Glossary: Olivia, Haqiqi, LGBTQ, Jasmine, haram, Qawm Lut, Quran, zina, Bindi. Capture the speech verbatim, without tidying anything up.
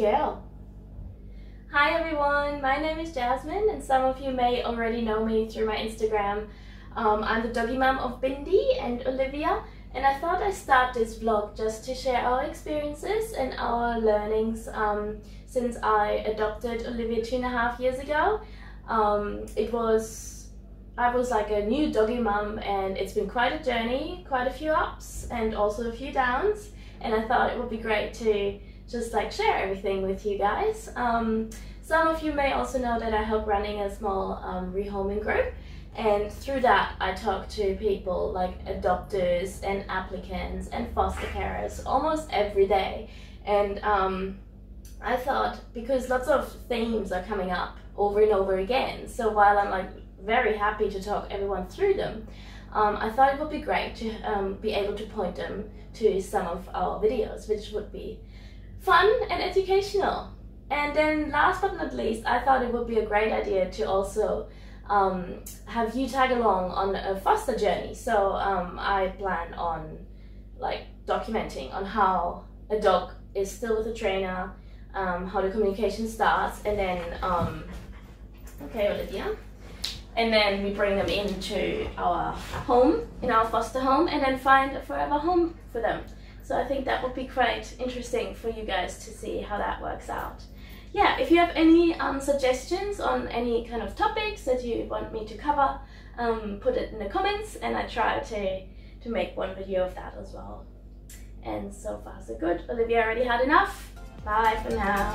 Girl. Hi everyone, my name is Jasmine and some of you may already know me through my Instagram. Um, I'm the doggy mum of Bindi and Olivia, and I thought I'd start this vlog just to share our experiences and our learnings um, since I adopted Olivia two and a half years ago. Um, it was, I was like a new doggy mum, and it's been quite a journey, quite a few ups and also a few downs, and I thought it would be great to just like share everything with you guys. Um, some of you may also know that I help running a small um, rehoming group, and through that I talk to people like adopters and applicants and foster carers almost every day. And um, I thought, because lots of themes are coming up over and over again, so while I'm like very happy to talk everyone through them, Um, I thought it would be great to um, be able to point them to some of our videos, which would be fun and educational. And then last but not least, I thought it would be a great idea to also um, have you tag along on a foster journey. So um, I plan on like documenting on how a dog is still with a trainer, um, how the communication starts, and then, um, okay Olivia. And then we bring them into our home, in our foster home, and then find a forever home for them. So I think that would be quite interesting for you guys to see how that works out. Yeah, if you have any um, suggestions on any kind of topics that you want me to cover, um, put it in the comments, and I try to, to make one video of that as well. And so far so good. Olivia already had enough. Bye for now.